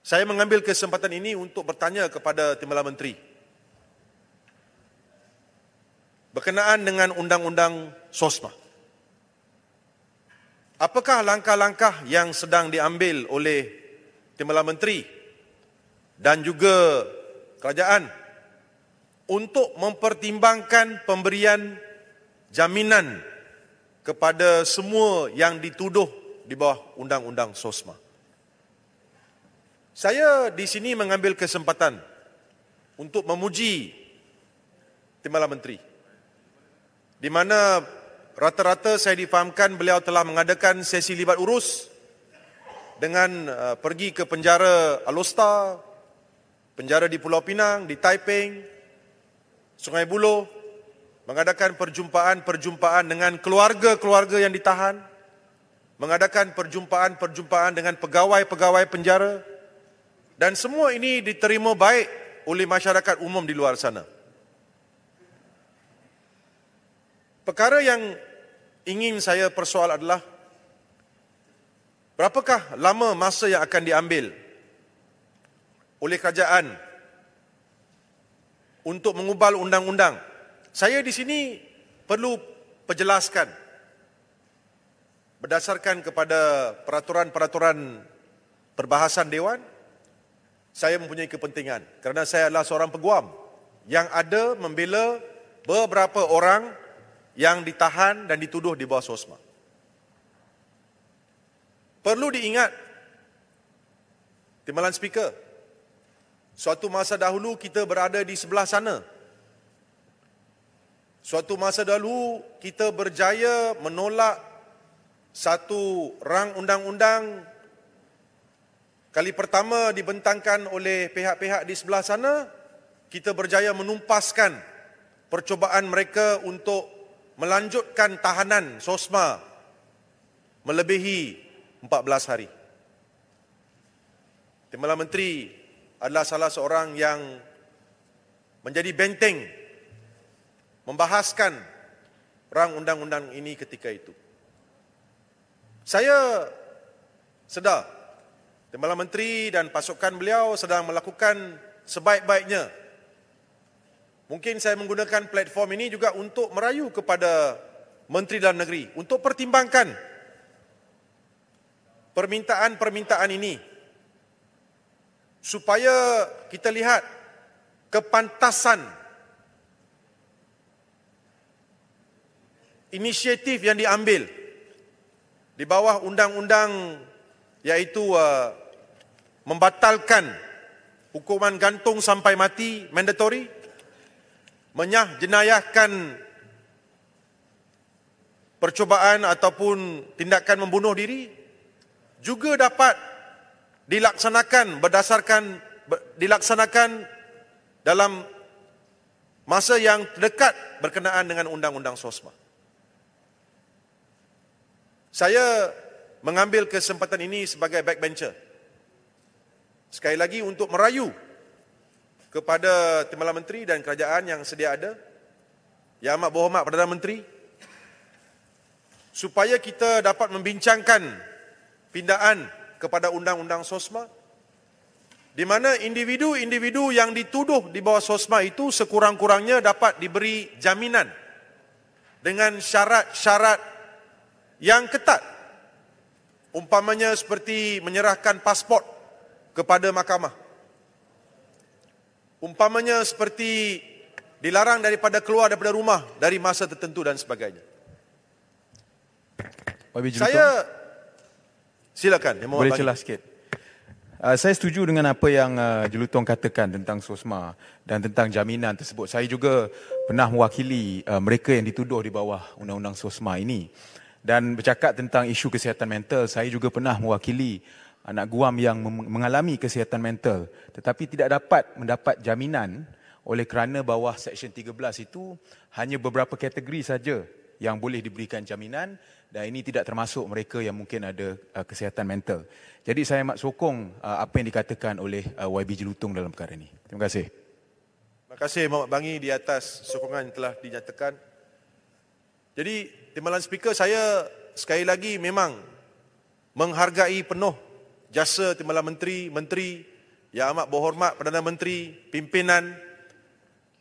Saya mengambil kesempatan ini untuk bertanya kepada Timbalan Menteri berkenaan dengan undang-undang SOSMA. Apakah langkah-langkah yang sedang diambil oleh Timbalan Menteri dan juga kerajaan untuk mempertimbangkan pemberian jaminan kepada semua yang dituduh di bawah undang-undang SOSMA? Saya di sini mengambil kesempatan untuk memuji Timbalan Menteri, di mana rata-rata saya difahamkan beliau telah mengadakan sesi libat urus dengan pergi ke penjara Alostar, penjara di Pulau Pinang, di Taiping, Sungai Buloh, mengadakan perjumpaan-perjumpaan dengan keluarga-keluarga yang ditahan, mengadakan perjumpaan-perjumpaan dengan pegawai-pegawai penjara, dan semua ini diterima baik oleh masyarakat umum di luar sana. Perkara yang ingin saya persoal adalah berapakah lama masa yang akan diambil oleh kerajaan untuk mengubal undang-undang. Saya di sini perlu perjelaskan berdasarkan kepada peraturan-peraturan perbahasan Dewan, saya mempunyai kepentingan kerana saya adalah seorang peguam yang ada membela beberapa orang yang ditahan dan dituduh di bawah SOSMA. Perlu diingat, Timbalan Speaker, suatu masa dahulu kita berada di sebelah sana. Suatu masa dahulu kita berjaya menolak satu rang undang-undang kali pertama dibentangkan oleh pihak-pihak di sebelah sana. Kita berjaya menumpaskan percubaan mereka untuk melanjutkan tahanan SOSMA melebihi 14 hari. Timbalan Menteri adalah salah seorang yang menjadi benteng membahaskan rang undang-undang ini ketika itu. Saya sedar Timbalan Menteri dan pasukan beliau sedang melakukan sebaik-baiknya. Mungkin saya menggunakan platform ini juga untuk merayu kepada Menteri Dalam Negeri untuk pertimbangkan permintaan-permintaan ini supaya kita lihat kepantasan inisiatif yang diambil di bawah undang-undang, iaitu membatalkan hukuman gantung sampai mati mandatory, menjenayahkan percubaan ataupun tindakan membunuh diri, juga dapat dilaksanakan dalam masa yang dekat berkenaan dengan undang-undang SOSMA. Saya mengambil kesempatan ini sebagai backbencher, sekali lagi untuk merayu kepada Timbalan Menteri dan kerajaan yang sedia ada, Yang Amat Berhormat Perdana Menteri, supaya kita dapat membincangkan pindaan kepada undang-undang SOSMA, di mana individu-individu yang dituduh di bawah SOSMA itu sekurang-kurangnya dapat diberi jaminan dengan syarat-syarat yang ketat, umpamanya seperti menyerahkan pasport kepada mahkamah, umpamanya seperti dilarang daripada keluar daripada rumah dari masa tertentu dan sebagainya. Saya silakan. Boleh celah sikit. Saya setuju dengan apa yang Jelutong katakan tentang SOSMA dan tentang jaminan tersebut. Saya juga pernah mewakili mereka yang dituduh di bawah undang-undang SOSMA ini. Dan bercakap tentang isu kesihatan mental, saya juga pernah mewakili anak guam yang mengalami kesihatan mental tetapi tidak dapat mendapat jaminan oleh kerana bawah Seksyen 13 itu hanya beberapa kategori saja yang boleh diberikan jaminan, dan ini tidak termasuk mereka yang mungkin ada kesihatan mental. Jadi saya amat sokong apa yang dikatakan oleh YB Jelutong dalam perkara ini. Terima kasih. Terima kasih Muhammad Bangi di atas sokongan yang telah dinyatakan. Jadi Timbalan Speaker, saya sekali lagi memang menghargai penuh Jasa Timbalan Menteri, Menteri yang amat berhormat, Perdana Menteri, pimpinan,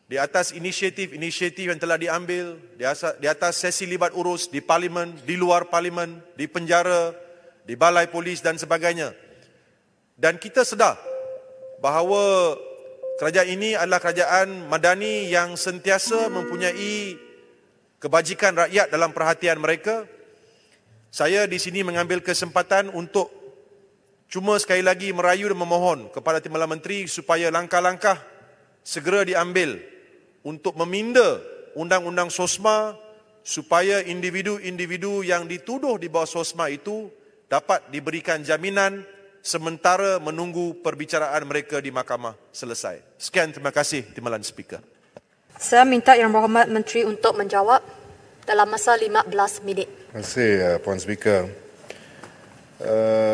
di atas inisiatif-inisiatif yang telah diambil, di atas sesi libat urus, di Parlimen, di luar Parlimen, di penjara, di balai polis dan sebagainya. Dan kita sedar bahawa kerajaan ini adalah kerajaan madani yang sentiasa mempunyai kebajikan rakyat dalam perhatian mereka. Saya di sini mengambil kesempatan untuk cuma sekali lagi merayu dan memohon kepada Timbalan Menteri supaya langkah-langkah segera diambil untuk meminda Undang-Undang SOSMA supaya individu-individu yang dituduh di bawah SOSMA itu dapat diberikan jaminan sementara menunggu perbicaraan mereka di mahkamah selesai. Sekian, terima kasih Timbalan Speaker. Saya minta Yang Berhormat Menteri untuk menjawab dalam masa 15 minit. Terima kasih Puan Speaker.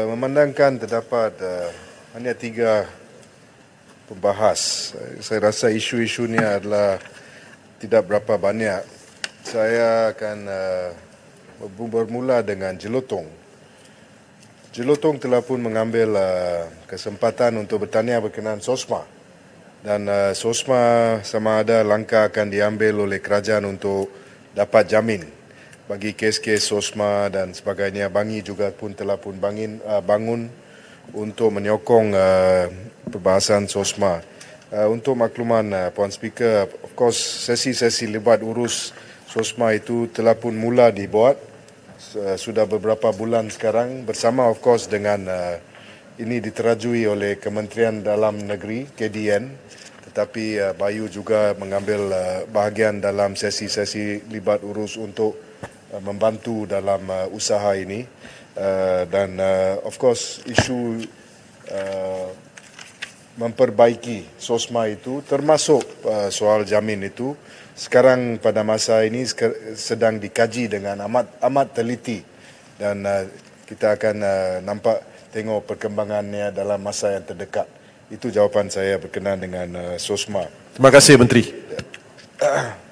Memandangkan terdapat hanya 3 pembahas, saya rasa isu-isu ini adalah tidak berapa banyak. Saya akan bermula dengan jelotong. Jelotong telah pun mengambil kesempatan untuk bertanya berkenaan SOSMA. Dan SOSMA sama ada langkah akan diambil oleh kerajaan untuk dapat jamin bagi kes-kes SOSMA dan sebagainya. Bangi juga pun telah pun bangun untuk menyokong perbahasan SOSMA. Untuk makluman Puan Speaker, of course sesi-sesi libat urus SOSMA itu telah pun mula dibuat sudah beberapa bulan sekarang, bersama of course dengan ini diterajui oleh Kementerian Dalam Negeri KDN, tetapi Bayu juga mengambil bahagian dalam sesi-sesi libat urus untuk membantu dalam usaha ini. Dan of course isu memperbaiki SOSMA itu termasuk soal jamin itu sekarang pada masa ini sedang dikaji dengan amat teliti, dan kita akan tengok perkembangannya dalam masa yang terdekat. Itu jawapan saya berkenaan dengan SOSMA. Terima kasih Menteri.